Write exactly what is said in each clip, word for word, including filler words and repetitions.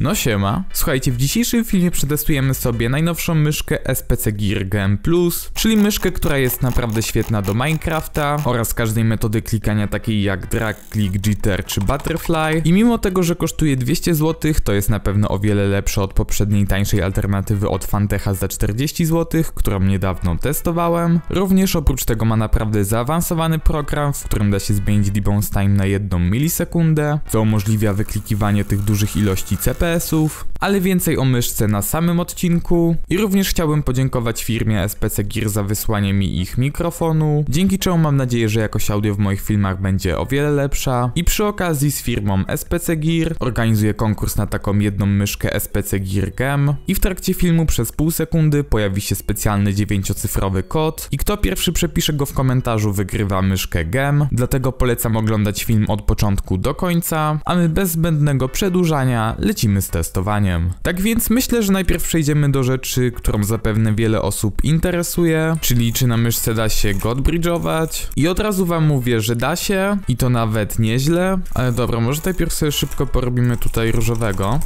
No siema. Słuchajcie, w dzisiejszym filmie przetestujemy sobie najnowszą myszkę S P C Gear G E M Plus, czyli myszkę, która jest naprawdę świetna do Minecrafta oraz każdej metody klikania takiej jak drag, click, jitter czy butterfly. I mimo tego, że kosztuje dwieście złotych, to jest na pewno o wiele lepsze od poprzedniej tańszej alternatywy od Fantecha za czterdzieści złotych, którą niedawno testowałem. Również oprócz tego ma naprawdę zaawansowany program, w którym da się zmienić debon's time na jedną milisekundę, co umożliwia wyklikiwanie tych dużych ilości C P S ów, ale więcej o myszce na samym odcinku. I również chciałbym podziękować firmie S P C Gear za wysłanie mi ich mikrofonu, dzięki czemu mam nadzieję, że jakość audio w moich filmach będzie o wiele lepsza. I przy okazji z firmą S P C Gear organizuję konkurs na taką jedną myszkę S P C Gear G E M i w trakcie filmu przez pół sekundy pojawi się specjalny dziewięciocyfrowy kod i kto pierwszy przepisze go w komentarzu, wygrywa myszkę G E M, dlatego polecam oglądać film od początku do końca, a my bez zbędnego przedłużania lecimy z testowaniem. Tak więc myślę, że najpierw przejdziemy do rzeczy, którą zapewne wiele osób interesuje, czyli czy na myszce da się godbridge'ować. I od razu wam mówię, że da się i to nawet nieźle, ale dobra, może najpierw sobie szybko porobimy tutaj różowego.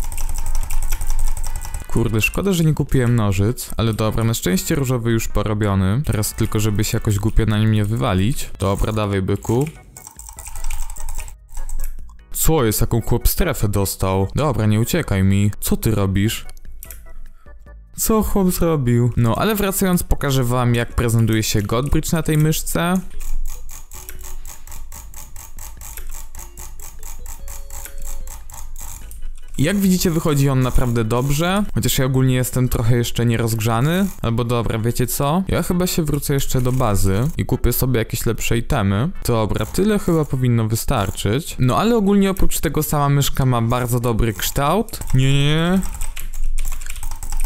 Kurde, szkoda, że nie kupiłem nożyc, ale dobra, na szczęście różowy już porobiony. Teraz tylko, żeby się jakoś głupio na nim nie wywalić. Dobra, dawaj byku. Co jest? Jaką chłop strefę dostał? Dobra, nie uciekaj mi. Co ty robisz? Co chłop zrobił? No, ale wracając, pokażę wam, jak prezentuje się Godbridge na tej myszce. Jak widzicie, wychodzi on naprawdę dobrze, chociaż ja ogólnie jestem trochę jeszcze nierozgrzany. Albo dobra, wiecie co? Ja chyba się wrócę jeszcze do bazy i kupię sobie jakieś lepsze itemy. Dobra, tyle chyba powinno wystarczyć. No ale ogólnie oprócz tego sama myszka ma bardzo dobry kształt. Nie, nie, nie.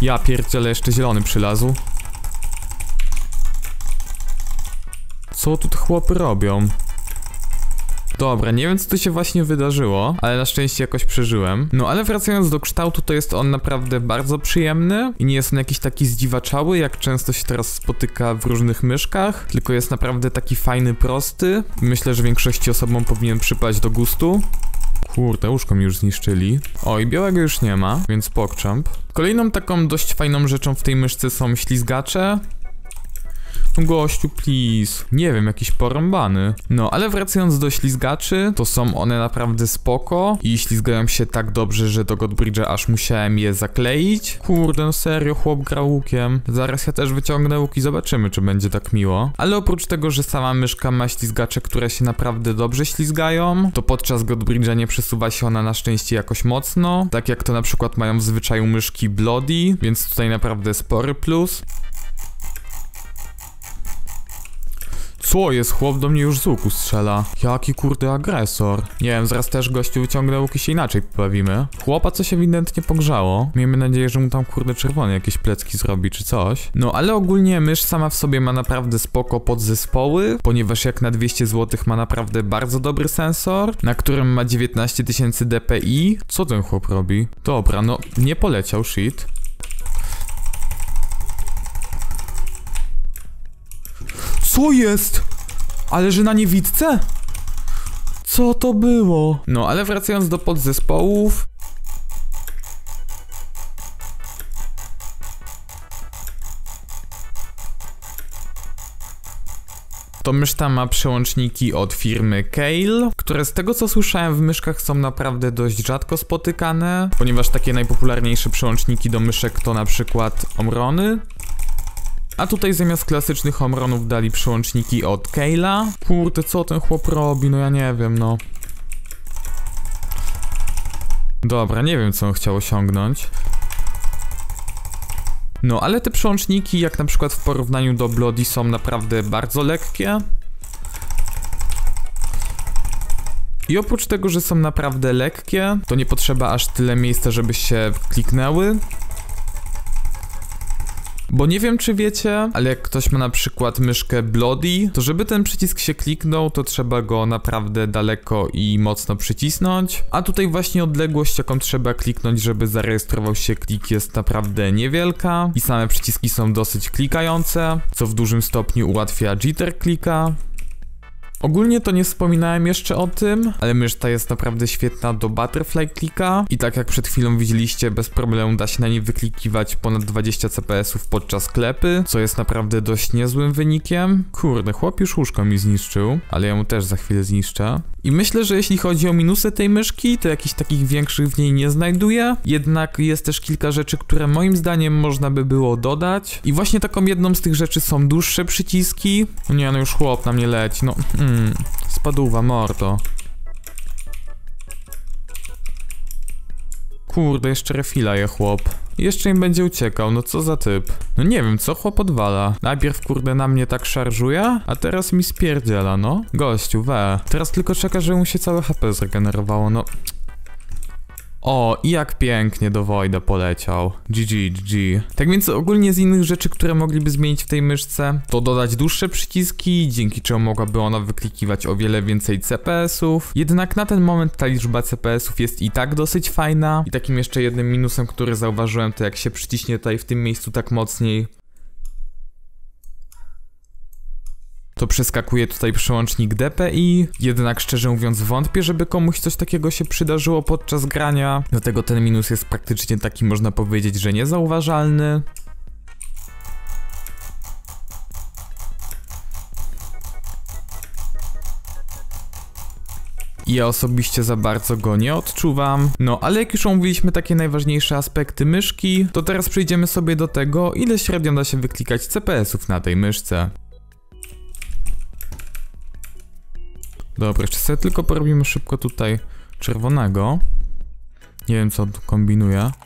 Ja pierdzielę, jeszcze zielony przylazł. Co tu te chłopy robią? Dobra, nie wiem co tu się właśnie wydarzyło, ale na szczęście jakoś przeżyłem. No ale wracając do kształtu, to jest on naprawdę bardzo przyjemny i nie jest on jakiś taki zdziwaczały, jak często się teraz spotyka w różnych myszkach, tylko jest naprawdę taki fajny, prosty. Myślę, że większości osobom powinien przypaść do gustu. Kurde, łóżko mi już zniszczyli. O, i białego już nie ma, więc pokczamp. Kolejną taką dość fajną rzeczą w tej myszce są ślizgacze. Gościu, please. Nie wiem, jakiś porąbany. No, ale wracając do ślizgaczy, to są one naprawdę spoko i ślizgają się tak dobrze, że do Godbridge'a aż musiałem je zakleić. Kurde, serio, chłop gra łukiem. Zaraz ja też wyciągnę łuk i zobaczymy, czy będzie tak miło. Ale oprócz tego, że sama myszka ma ślizgacze, które się naprawdę dobrze ślizgają, to podczas Godbridge'a nie przesuwa się ona na szczęście jakoś mocno, tak jak to na przykład mają w zwyczaju myszki Bloody, więc tutaj naprawdę spory plus. Co jest? Chłop do mnie już z łuku strzela. Jaki kurde agresor. Nie wiem, zaraz też gościu wyciągnę łuk i się inaczej pobawimy. Chłopa co się ewidentnie pogrzało. Miejmy nadzieję, że mu tam kurde czerwony jakieś plecki zrobi czy coś. No ale ogólnie mysz sama w sobie ma naprawdę spoko podzespoły, ponieważ jak na dwieście złotych ma naprawdę bardzo dobry sensor, na którym ma dziewiętnaście tysięcy D P I. Co ten chłop robi? Dobra, no nie poleciał, shit. Co jest? Ale że na niewidce? Co to było? No ale wracając do podzespołów. To myszka ma przełączniki od firmy Kale, które z tego co słyszałem w myszkach są naprawdę dość rzadko spotykane, ponieważ takie najpopularniejsze przełączniki do myszek to na przykład Omrony. A tutaj zamiast klasycznych Omronów dali przełączniki od Kale'a. Kurde, co ten chłop robi? No ja nie wiem, no. Dobra, nie wiem co on chciał osiągnąć. No ale te przełączniki, jak na przykład w porównaniu do Bloody, są naprawdę bardzo lekkie. I oprócz tego, że są naprawdę lekkie, to nie potrzeba aż tyle miejsca, żeby się kliknęły. Bo nie wiem czy wiecie, ale jak ktoś ma na przykład myszkę Bloody, to żeby ten przycisk się kliknął, to trzeba go naprawdę daleko i mocno przycisnąć. A tutaj właśnie odległość, jaką trzeba kliknąć, żeby zarejestrował się klik, jest naprawdę niewielka. I same przyciski są dosyć klikające, co w dużym stopniu ułatwia jitter klika. Ogólnie to nie wspominałem jeszcze o tym, ale mysz ta jest naprawdę świetna do butterfly clicka i tak jak przed chwilą widzieliście, bez problemu da się na niej wyklikiwać ponad dwadzieścia C P S ów podczas klepy, co jest naprawdę dość niezłym wynikiem. Kurde, chłop już łóżko mi zniszczył, ale ja mu też za chwilę zniszczę. I myślę, że jeśli chodzi o minusy tej myszki, to jakichś takich większych w niej nie znajduję, jednak jest też kilka rzeczy, które moim zdaniem można by było dodać. I właśnie taką jedną z tych rzeczy są dłuższe przyciski. Nie, no już chłop na mnie leci, no mm, spadówa, mordo. Kurde, jeszcze refila je chłop. Jeszcze im będzie uciekał, no co za typ. No nie wiem, co chłop odwala. Najpierw kurde na mnie tak szarżuje, a teraz mi spierdziela, no. Gościu, we. Teraz tylko czeka, że mu się całe H P zregenerowało, no. O, i jak pięknie do Wojda poleciał. G G, G G. Tak więc ogólnie z innych rzeczy, które mogliby zmienić w tej myszce, to dodać dłuższe przyciski, dzięki czemu mogłaby ona wyklikiwać o wiele więcej C P S ów. Jednak na ten moment ta liczba C P S ów jest i tak dosyć fajna. I takim jeszcze jednym minusem, który zauważyłem, to jak się przyciśnie tutaj w tym miejscu tak mocniej, to przeskakuje tutaj przełącznik D P I, jednak szczerze mówiąc wątpię, żeby komuś coś takiego się przydarzyło podczas grania, dlatego ten minus jest praktycznie taki, można powiedzieć, że niezauważalny. I ja osobiście za bardzo go nie odczuwam. No, ale jak już omówiliśmy takie najważniejsze aspekty myszki, to teraz przejdziemy sobie do tego, ile średnio da się wyklikać C P S ów na tej myszce. Dobra, jeszcze sobie tylko porobimy szybko tutaj czerwonego. Nie wiem, co on tu kombinuje.